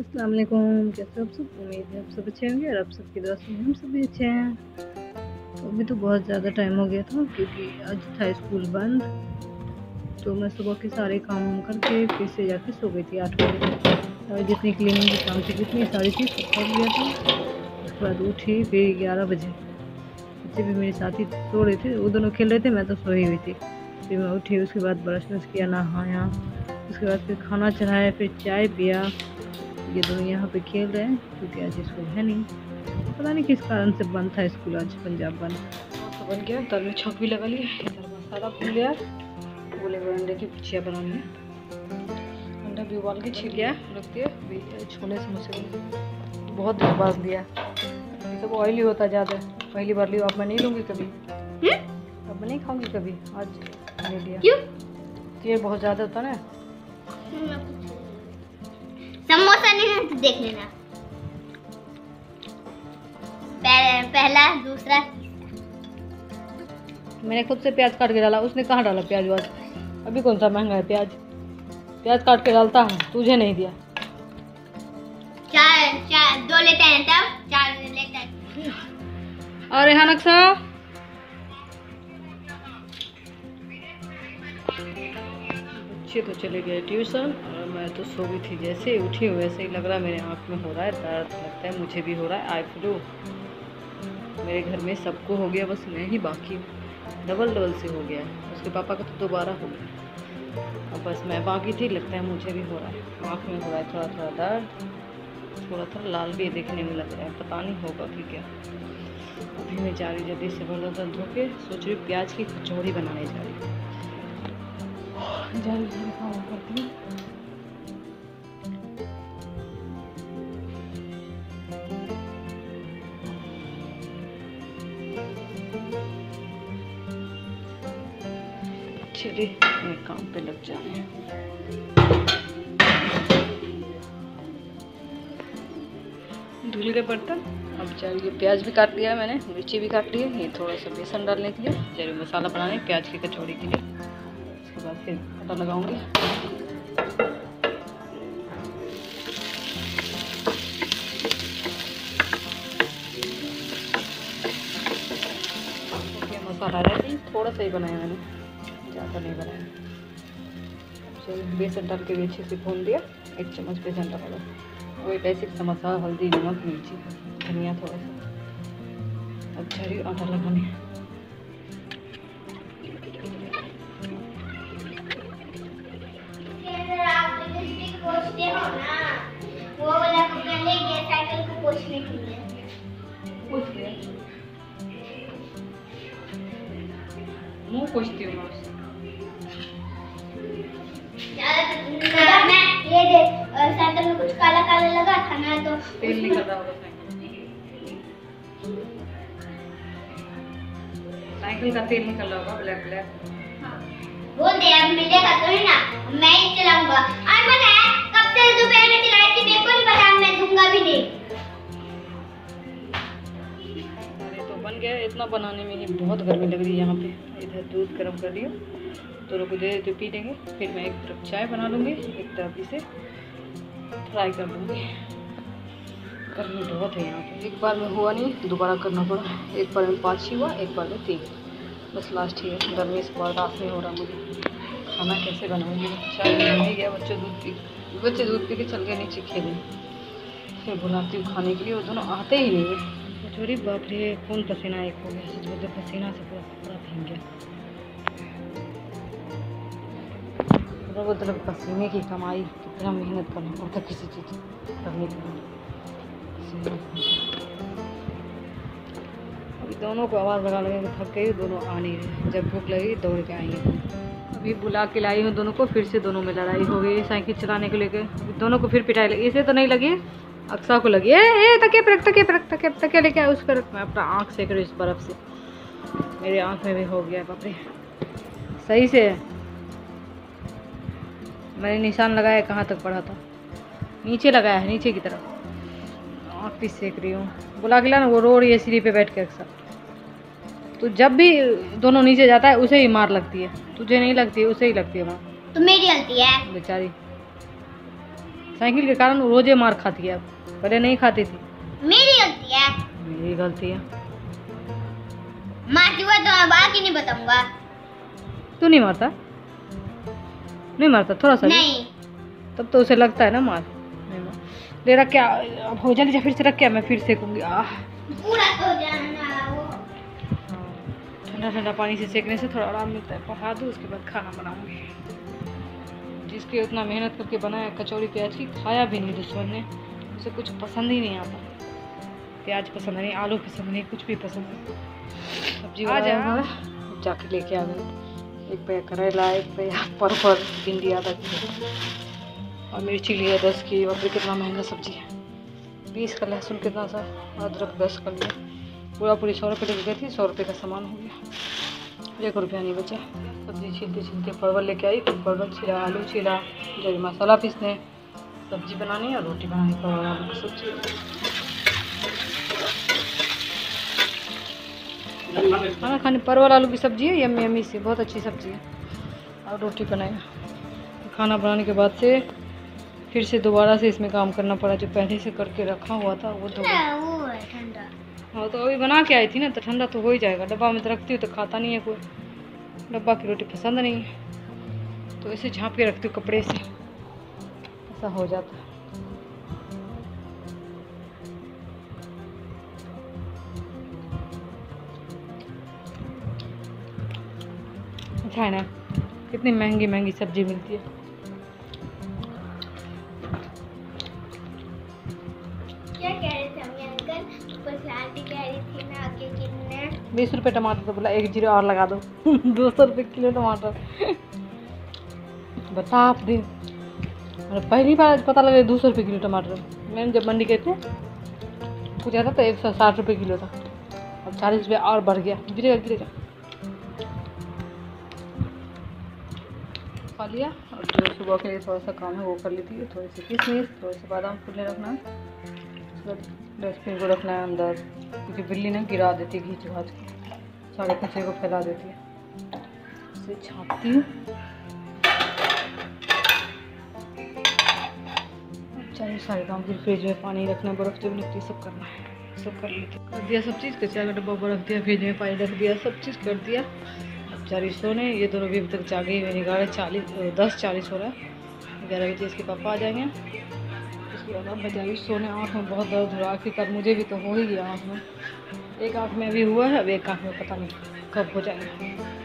अस्सलाम वालेकुम। कैसे आप सब? उम्मीद है आप सब अच्छे होंगे और आप सबकी दुआ से हम सब भी अच्छे हैं। तो अभी तो बहुत ज़्यादा टाइम हो गया था क्योंकि आज था स्कूल बंद, तो मैं सुबह के सारे काम करके फिर से जाके सो गई थी 8 बजे। और जितनी क्लीनिंग की काम थी जितनी सारी चीज़ कर लिया था। उसके बाद उठी फिर 11 बजे। बच्चे भी मेरे साथ ही सो रहे थे, वो दोनों खेल रहे थे, मैं तो सोई हुई थी। फिर मैं उठी, उसके बाद ब्रश व्रश किया, नहाया, उसके बाद फिर खाना चढ़ाया, फिर चाय पिया। ये दोनों यहाँ पे खेल रहे हैं क्योंकि आज स्कूल है नहीं, पता नहीं किस कारण से बंद था स्कूल आज, पंजाब बंद तो बन गया। तब में छौक भी लगा लिया, इधर मसाला भून गया, बोले वो अंडे की भुजिया बनानी है। अंडा भी उबाल के छिल गया, रख दिया, छोले समोसे तो बहुत धोबाज दिया। ये सब ऑयली होता ज़्यादा, पहली बार लियो। अब मैं नहीं लूँगी कभी, अब मैं नहीं खाऊँगी कभी। आज ले लिया, तेल बहुत ज़्यादा होता ना। समोसा नहीं है तो देख लेना, पहला दूसरा। मैंने खुद से प्याज काट के डाला, उसने कहाँ डाला प्याज वाज? अभी कौन सा महंगा है प्याज? प्याज काट के डालता हूँ, तुझे नहीं दिया। चार दो लेते हैं तब, चार लेते हैं। अरे हाँ नक्शा, बच्चे तो चले गए ट्यूशन और मैं तो सो गई थी। जैसे ही उठी वैसे ही लग रहा है मेरे आँख में हो रहा है दर्द, लगता है मुझे भी हो रहा है आई फ्लू। मेरे घर में सबको हो गया, बस मैं ही बाकी हूँ। डबल से हो गया, उसके पापा का तो दोबारा हो गया, अब बस मैं बाकी थी। लगता है मुझे भी हो रहा है, आँख में हो रहा है थोड़ा थोड़ा दर्द, थोड़ा थोड़ा लाल भी देखने में लग रहा है, पता नहीं होगा कि क्या। अभी मैं जा रही जल्दी से बर्तन धो के, सोच रही प्याज की कचौड़ी बनाने जा रही हूँ। जल्दी काम करती हूँ, चलिए मैं काम पे लग जाऊँ। धुल के बर्तन, अब चलिए प्याज भी काट लिया मैंने, मिर्ची भी काट ली है, ये थोड़ा सा बेसन डालने के लिए, चलिए मसाला बनाने प्याज की कचौड़ी के लिए। उसके बाद फिर आटा लगाऊंगी। मसाला रेडी, थोड़ा सा ही बनाया मैंने, ज़्यादा नहीं बनाया। चलिए बेसन डाल के भी अच्छे से भून दिया, 1 चम्मच बेसन डाला, वो एक ऐसे समोसा, हल्दी, नमक, मिर्ची, धनिया थोड़ा सा। अब चलिए आटा लगाने। वो वाला साइकिल को पोछने के लिए मुंह पोछती हूँ मैं। ये देख, साइकिल में कुछ काला काला लगा था ना, तो तेल निकल रहा होगा साइकिल का, तेल निकल रहा होगा ब्लैक ब्लैक। वो देर मिलेगा तो है ना, मैं ही चलाऊंगा। और पता है कब से दोपहर में चलाई थी, मेरे को नहीं पता, मैं दूंगा भी नहीं। अरे तो बन गया, इतना बनाने में ही बहुत गर्मी लग रही है यहाँ पे। इधर दूध गर्म कर लियो, तो लोग दे तो पी लेंगे, फिर मैं एक तरफ चाय बना लूँगी, एक तरफ इसे फ्राई कर लूँगी। गर्मी बहुत है यहाँ पे। एक बार में हुआ नहीं, दोबारा करना पड़ा। एक बार में 5 ही हुआ, एक बार में 3, बस लास्ट ही है। गर्मी इस बर्दाश्त नहीं हो रहा मुझे, खाना कैसे बनाऊँगी? चाय नहीं गया, बच्चे दूध पी के चल गए नीचे खेलें, फिर बुलाती हूँ खाने के लिए, वो दोनों आते ही नहीं है। कचौरी बाप रे, कौन पसीना एक हो गया, सच बोलते पसीना से पूरा कपड़ा फेंक गया। मतलब पसीने की कमाई, कितना मेहनत करना पड़ता किसी चीज़ करने के लिए। दोनों को आवाज़ लगा लगे थक गई, दोनों आ नहीं रहे। जब भूख लगी दौड़ के आएंगे। अभी बुला के लाई हूँ दोनों को, फिर से दोनों में लड़ाई हो गई साइकिल चलाने को लेकर। दोनों को फिर पिटाई लगी, इसे तो नहीं लगी, अक्सा को लगी। ए तकिया लेके आया, उस पर मैं अपना आँख सेक रही इस बर्फ़ से, मेरे आँख में भी हो गया। बाप रे, सही से मैंने निशान लगाया, कहाँ तक पड़ा था, नीचे लगाया है, नीचे की तरफ। आँख भी सेक रही हूँ, बुला के लाना, वो रो रही है सीढ़ी पर बैठ के अक्सर। तो जब भी दोनों नीचे जाता है उसे ही मार लगती है, तुझे नहीं लगती है, उसे ही लगती है मार। तो मेरी गलती है बेचारी। साइकिल के कारण रोजे मार खाती है, पहले नहीं खाती थी। मेरी गलती है, मेरी गलती है। मारती हुआ तो अब आगे नहीं बताऊंगा। तू नहीं मारता? नहीं मारता थोड़ा सा नहीं। तब तो उसे लगता है ना मार। नहीं मार ले रख क्या, अब हो जा लीजिए फिर से रख क्या, मैं फिर सेकूंगी। आह पूरा हो जाना वो। ठंडा ठंडा पानी से सेकने से थोड़ा आराम मिलता है। पका दूँ उसके बाद खाना बनाऊंगी। जिसके उतना मेहनत करके बनाया कचौड़ी प्याज की, खाया भी नहीं दुश्मन ने, उसे कुछ पसंद ही नहीं आता। प्याज पसंद नहीं, आलू पसंद नहीं, कुछ भी पसंद नहीं। सब्जी वाला हमारा जाके लेके आ गए, एक पे करेला, एक पे परवल, भिंडी आधा किलो, और मिर्ची लिया 10 की। और फिर कितना महंगा सब्जी है, 20 का लहसुन कितना सा, अदरक 10 का लिया। पूरा पूरी 100 रुपये की गई थी, 100 रुपये का सामान हो गया, 1 रुपया नहीं बचा। सब्जी छीलते छीलते परवल लेके आई, फिर परवल छिला, आलू छिला, जो मसाला पीसने, सब्जी बनानी और रोटी बनानी, परवल आलू की सब्जी। खाना खाने परवल आलू की सब्जी है, यम्मी यम्मी सी, बहुत अच्छी सब्जी है। और रोटी बनाएगा। खाना बनाने के बाद से फिर से दोबारा से इसमें काम करना पड़ा, जो पहले से करके रखा हुआ था वो तो ठंडा। हाँ तो अभी बना के आई थी ना, तो ठंडा तो हो ही जाएगा। डब्बा में तो रखती हूँ तो खाता नहीं है कोई, डब्बा की रोटी पसंद नहीं है, तो इसे झाँप के रखती हूँ कपड़े से, ऐसा हो जाता है। अच्छा है ना, कितनी महंगी महंगी सब्जी मिलती है। बीस रुपये टमाटर, तो बोला 1 जीरो और लगा दो 200 रुपये किलो टमाटर बता आप दे। पहली बार पता लगा 200 रुपये किलो टमाटर। मैम जब मंडी गए थे पूछा था तो 160 रुपये किलो था, अब 40 रुपये और बढ़ गया। गिरेगा गिरेगा। खा लिया, और जो सुबह के लिए थोड़ा सा काम है वो कर लेती है। थोड़ी सी किशमिश, थोड़े से बादाम फूलने रखना है, डस्टबिन को रखना है अंदर, क्योंकि बिल्ली ना गिरा देती है, घींच घाच के सारे कचरे को फैला देती है। उसे छापती हूँ, चाहिए सारे काम। फिर फ्रिज में पानी रखना, बर्फ़ जब लगती है सब करना है, सब कर लेती है। कर दिया सब चीज़, कचरा का डब्बा बर्फ़ दिया, फ्रिज में पानी रख दिया, सब चीज़ कर दिया। अब 40 सोने, ये दोनों भी अभी तक जागे ही। मैंने 10:40 हो रहा है, 11 बजे इसके पापा आ जाएंगे। बजाई सोने, आँख में बहुत दर्द हो रहा है। कल मुझे भी तो हो ही गया आँख में, एक आँख में भी हुआ है, अब एक आँख में पता नहीं कब हो जाएगा।